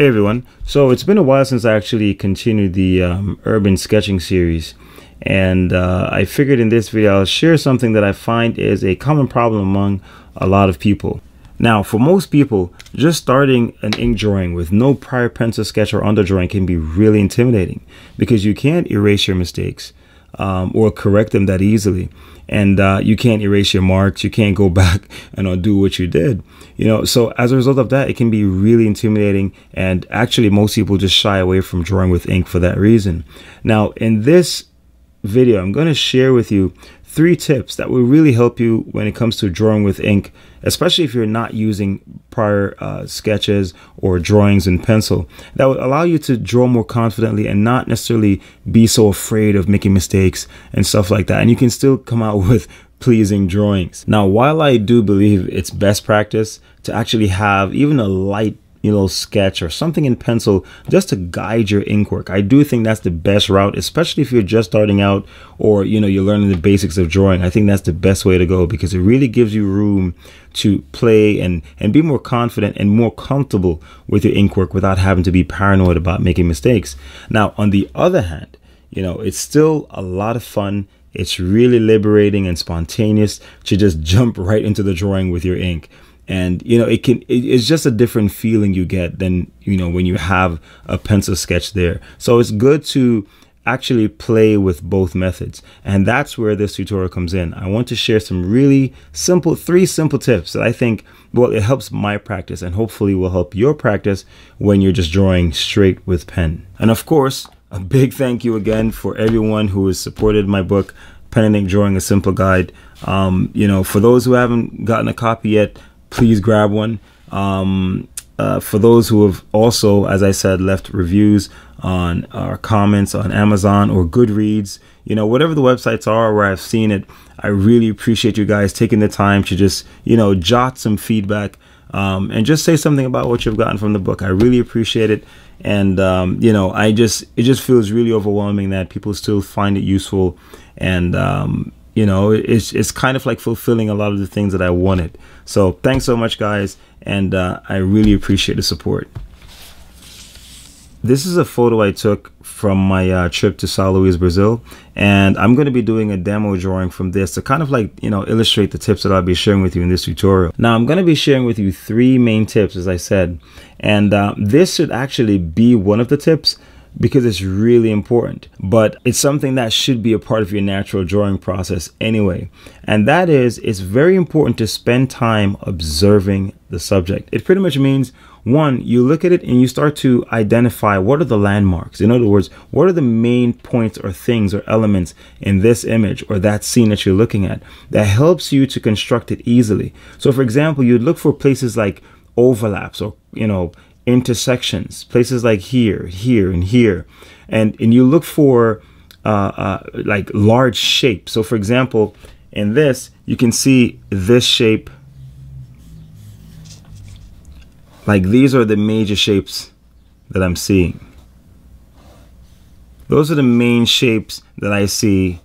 Hey everyone, so it's been a while since I actually continued the urban sketching series, and I figured in this video I'll share something that I find is a common problem among a lot of people. Now, for most people, just starting an ink drawing with no prior pencil sketch or underdrawing can be really intimidating because you can't erase your mistakes or correct them that easily, and you can't erase your marks, you can't go back and undo what you did, you know. So as a result of that, it can be really intimidating, and actually most people just shy away from drawing with ink for that reason. Now, in this video, I'm going to share with you 3 tips that will really help you when it comes to drawing with ink, especially if you're not using prior sketches or drawings in pencil, that will allow you to draw more confidently and not necessarily be so afraid of making mistakes and stuff like that, and you can still come out with pleasing drawings. Now, while I do believe it's best practice to actually have even a light sketch or something in pencil just to guide your ink work, I do think that's the best route, especially if you're just starting out or you're learning the basics of drawing. I think that's the best way to go because it really gives you room to play and be more confident and more comfortable with your ink work without having to be paranoid about making mistakes. Now, on the other hand, it's still a lot of fun. It's really liberating and spontaneous to just jump right into the drawing with your ink. And it's just a different feeling you get than when you have a pencil sketch there. So it's good to actually play with both methods, and that's where this tutorial comes in. I want to share some really simple, 3 simple tips that I think, well, it helps my practice and hopefully will help your practice when you're just drawing straight with pen. And of course, a big thank you again for everyone who has supported my book, Pen and Ink Drawing a Simple Guide. For those who haven't gotten a copy yet, please grab one. For those who have also, as I said, left reviews on our comments on Amazon or Goodreads, whatever the websites are where I've seen it, I really appreciate you guys taking the time to just, jot some feedback and just say something about what you've gotten from the book. I really appreciate it. And, it just feels really overwhelming that people still find it useful. And, it's kind of like fulfilling a lot of the things that I wanted. So thanks so much, guys, and I really appreciate the support. This is a photo I took from my trip to São Luís, Brazil, and I'm going to be doing a demo drawing from this to kind of like, illustrate the tips that I'll be sharing with you in this tutorial. Now, I'm going to be sharing with you 3 main tips, as I said, and this should actually be one of the tips, because it's really important, but it's something that should be a part of your natural drawing process anyway. And that is, it's very important to spend time observing the subject. It pretty much means, 1, you look at it and you start to identify what are the landmarks. In other words, what are the main points or things or elements in this image or that scene that you're looking at that helps you to construct it easily. So for example, you'd look for places like overlaps or, intersections, places like here, here, and here, and you look for like large shapes. So for example, in this, you can see this shape, like these are the major shapes that I'm seeing. Those are the main shapes that I see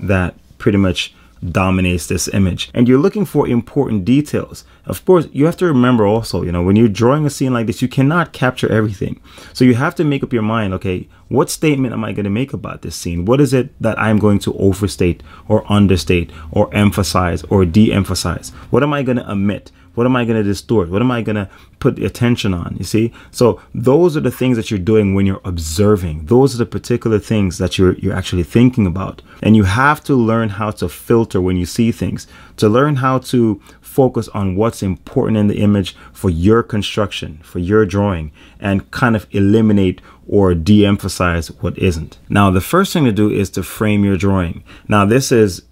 that pretty much dominates this image, and you're looking for important details. Of course, you have to remember also, when you're drawing a scene like this, you cannot capture everything. So you have to make up your mind, okay, what statement am I going to make about this scene? What is it that I'm going to overstate or understate or emphasize or de-emphasize? What am I going to omit? What am I going to distort? What am I going to put attention on? You see? So those are the things that you're doing when you're observing. Those are the particular things that you're actually thinking about. And you have to learn how to filter when you see things, to learn how to focus on what's important in the image for your construction, for your drawing, and kind of eliminate or de-emphasize what isn't. Now, the first thing to do is to frame your drawing. Now, this is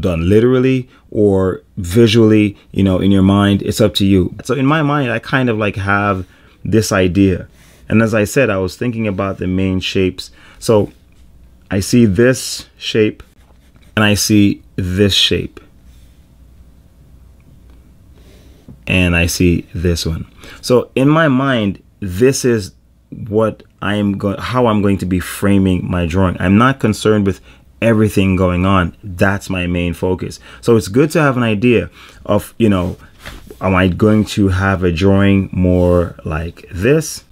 done literally or visually, in your mind. It's up to you. So in my mind, I kind of like have this idea. And as I said, I was thinking about the main shapes. So I see this shape and I see this shape. And I see this one. So in my mind, this is what how I'm going to be framing my drawing. I'm not concerned with everything going on. That's my main focus. So it's good to have an idea of, am I going to have a drawing more like this?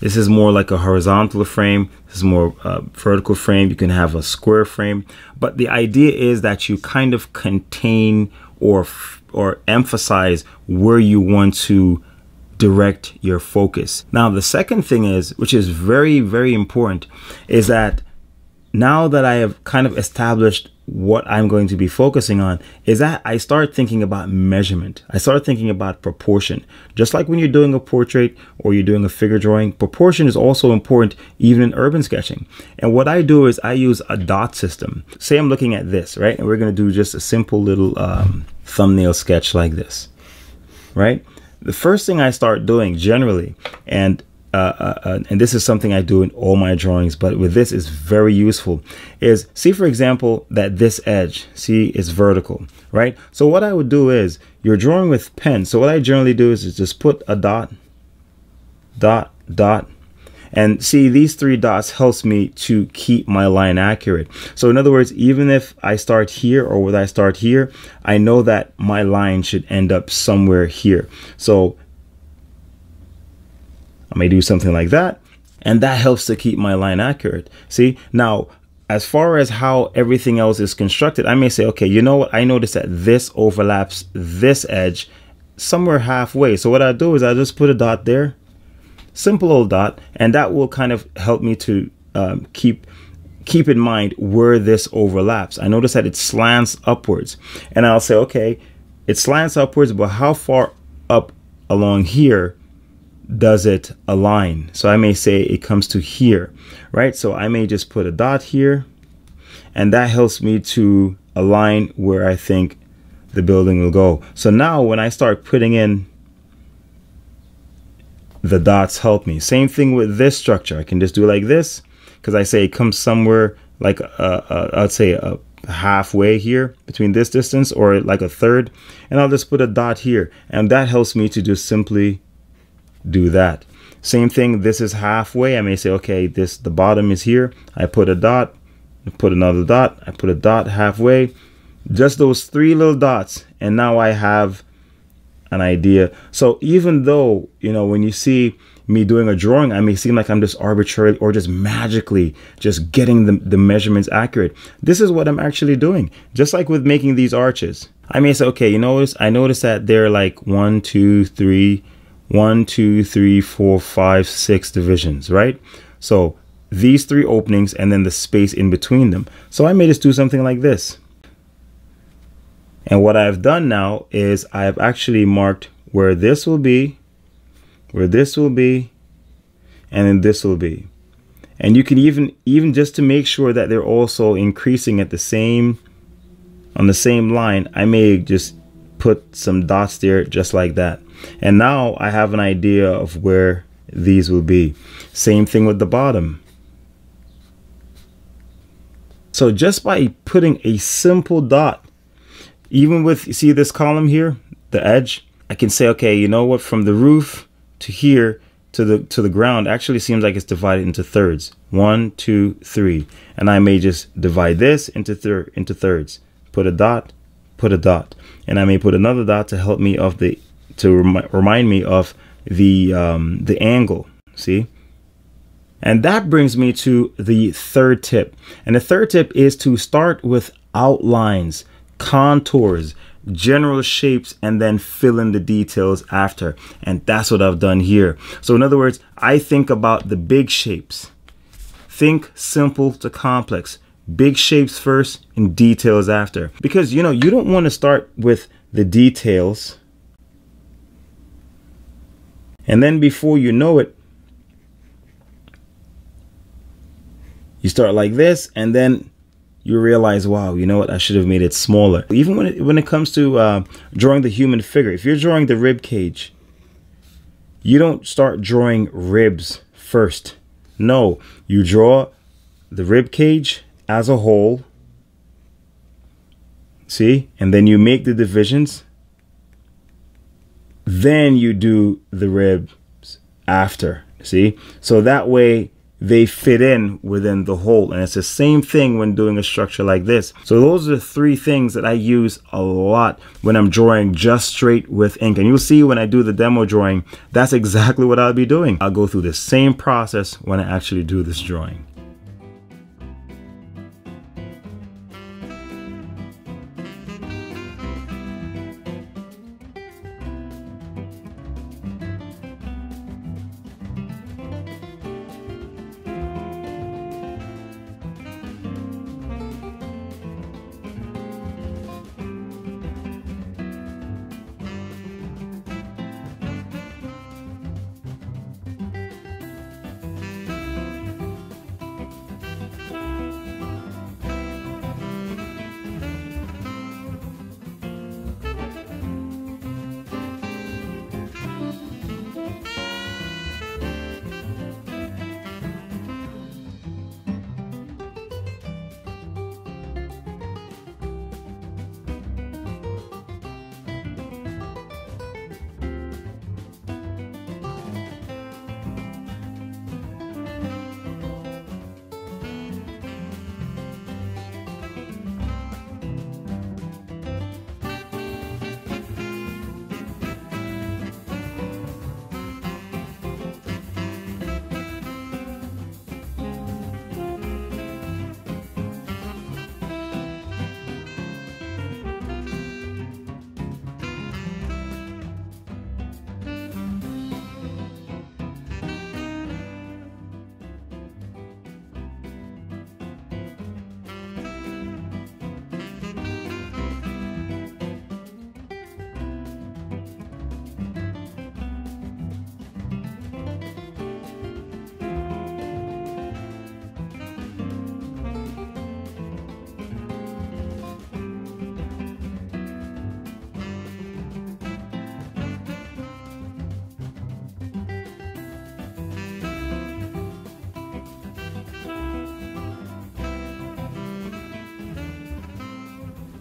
This is more like a horizontal frame. This is more vertical frame. You can have a square frame. But the idea is that you kind of contain or emphasize where you want to direct your focus. Now, the second thing is, which is very, very important, is that now that I have kind of established what I'm going to be focusing on, is that I start thinking about measurement. I start thinking about proportion. Just like when you're doing a portrait or you're doing a figure drawing, proportion is also important even in urban sketching. And what I do is I use a dot system. Say I'm looking at this, right? And we're gonna do just a simple little thumbnail sketch like this, right? The first thing I start doing generally, and this is something I do in all my drawings, but with this is very useful, is see, for example, that this edge, see, it's vertical, right? So what I would do is, you're drawing with pen. So what I generally do is just put a dot, dot, dot, and see, these three dots helps me to keep my line accurate. So in other words, even if I start here or when I start here, I know that my line should end up somewhere here. So I may do something like that, and that helps to keep my line accurate. See, now, as far as how everything else is constructed, I may say, okay, you know what? I noticed that this overlaps this edge somewhere halfway. So what I do is I just put a dot there. Simple old dot, and that will kind of help me to keep in mind where this overlaps. I notice that it slants upwards, and I'll say, okay, it slants upwards, but how far up along here does it align? So I may say it comes to here, right? So I may just put a dot here, and that helps me to align where I think the building will go. So now when I start putting in, the dots help me. Same thing with this structure. I can just do like this because I say it comes somewhere like I'd say halfway here between this distance or like a third, and I'll just put a dot here, and that helps me to just simply do that. Same thing, this is halfway. I may say, okay, this, the bottom is here. I put a dot, I put another dot, I put a dot halfway, just those three little dots, and now I have an idea. So even though, you know, when you see me doing a drawing, I may seem like I'm just arbitrarily or just magically just getting the measurements accurate. This is what I'm actually doing. Just like with making these arches, I may say, okay, you know, I notice that they're like 1, 2, 3, 1, 2, 3, 4, 5, 6 divisions, right? So these three openings and then the space in between them. So I may just do something like this. And what I've done now is I've actually marked where this will be, where this will be, and then this will be. And you can even just to make sure that they're also increasing at the same, on the same line, I may just put some dots there just like that. And now I have an idea of where these will be. Same thing with the bottom. So just by putting a simple dot, even with, see this column here, the edge, I can say, okay, you know what, from the roof to here to the ground actually seems like it's divided into thirds. 1, 2, 3. And I may just divide this into thirds. Put a dot, put a dot. And I may put another dot to help me of the, to remind me of the angle, see? And that brings me to the third tip. And the third tip is to start with outlines, contours, general shapes, and then fill in the details after. And that's what I've done here. So in other words, I think about the big shapes. Think simple to complex. Big shapes first and details after. Because, you know, you don't want to start with the details, and then before you know it, you start like this, and then you realize, wow, you know what, I should have made it smaller. Even when it comes to drawing the human figure, if you're drawing the rib cage, you don't start drawing ribs first. No, you draw the rib cage as a whole, see, and then you make the divisions. Then you do the ribs after, see? So that way they fit in within the whole. And it's the same thing when doing a structure like this. So those are the three things that I use a lot when I'm drawing just straight with ink. And you'll see when I do the demo drawing, that's exactly what I'll be doing. I'll go through the same process when I actually do this drawing.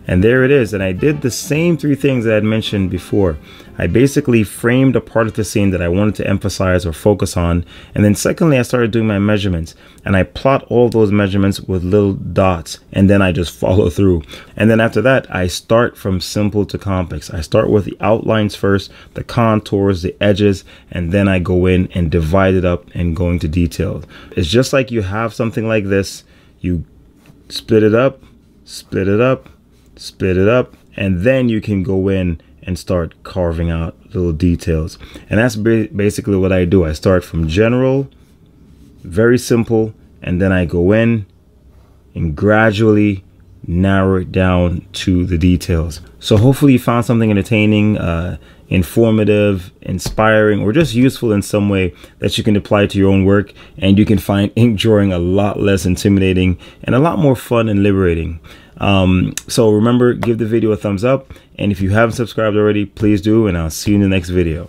And there it is. And I did the same three things that I had mentioned before. I basically framed a part of the scene that I wanted to emphasize or focus on. And then secondly, I started doing my measurements, and I plot all those measurements with little dots, and then I just follow through. And then after that, I start from simple to complex. I start with the outlines first, the contours, the edges, and then I go in and divide it up and go into detail. It's just like you have something like this. You split it up, split it up, split it up, and then you can go in and start carving out little details. And that's basically what I do. I start from general, very simple, and then I go in and gradually narrow it down to the details. So hopefully you found something entertaining, informative, inspiring, or just useful in some way that you can apply to your own work, and you can find ink drawing a lot less intimidating and a lot more fun and liberating. So remember, give the video a thumbs up, and if you haven't subscribed already, please do, and I'll see you in the next video.